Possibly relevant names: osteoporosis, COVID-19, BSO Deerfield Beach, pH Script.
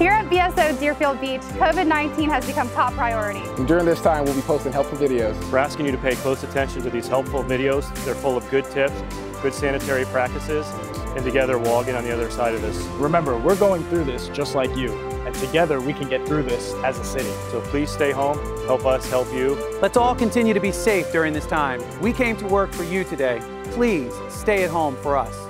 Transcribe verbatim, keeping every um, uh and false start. Here at B S O Deerfield Beach, COVID nineteen has become top priority. And during this time, we'll be posting helpful videos. We're asking you to pay close attention to these helpful videos. They're full of good tips, good sanitary practices, and together we'll all get on the other side of this. Remember, we're going through this just like you, and together we can get through this as a city. So please stay home, help us, help you. Let's all continue to be safe during this time. We came to work for you today. Please stay at home for us.